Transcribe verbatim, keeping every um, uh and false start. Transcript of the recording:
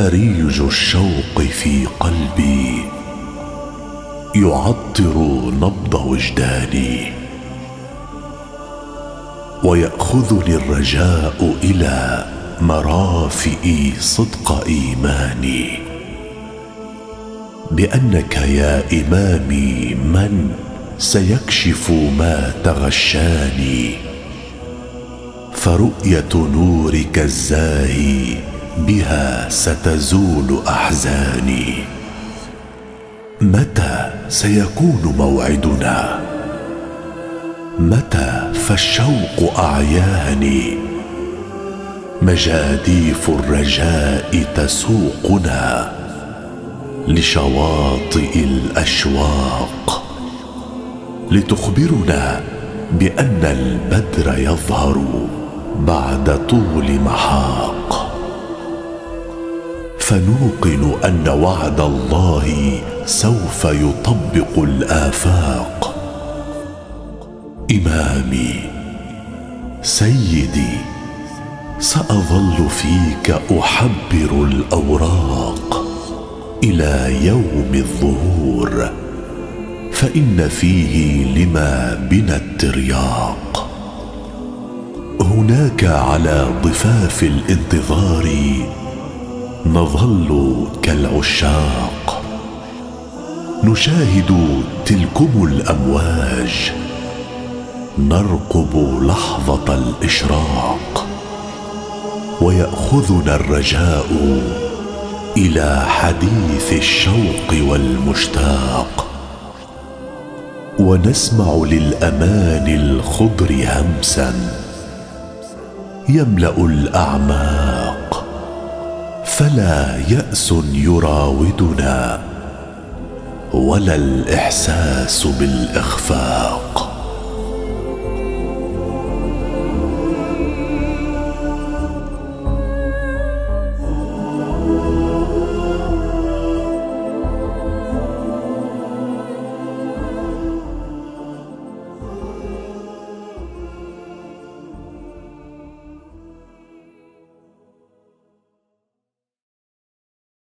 أريج الشوق في قلبي يعطر نبض وجداني، ويأخذني الرجاء إلى مرافئ صدق إيماني بأنك يا إمامي من سيكشف ما تغشاني، فرؤية نورك الزاهي بها ستزول أحزاني. متى سيكون موعدنا؟ متى؟ فالشوق أعياني، مجاديف الرجاء تسوقنا لشواطئ الأشواق لتخبرنا بأن البدر يظهر بعد طول محاق، فنوقن أن وعد الله سوف يطبق الآفاق. إمامي سيدي، سأظل فيك أحبر الأوراق إلى يوم الظهور، فإن فيه لما بنا الترياق. هناك على ضفاف الانتظار نظل كالعشاق، نشاهد تلكم الأمواج، نرقب لحظة الإشراق، ويأخذنا الرجاء إلى حديث الشوق والمشتاق، ونسمع للأمان الخضر همسا يملأ الأعماق، فلا يأس يراودنا ولا الإحساس بالإخفاق.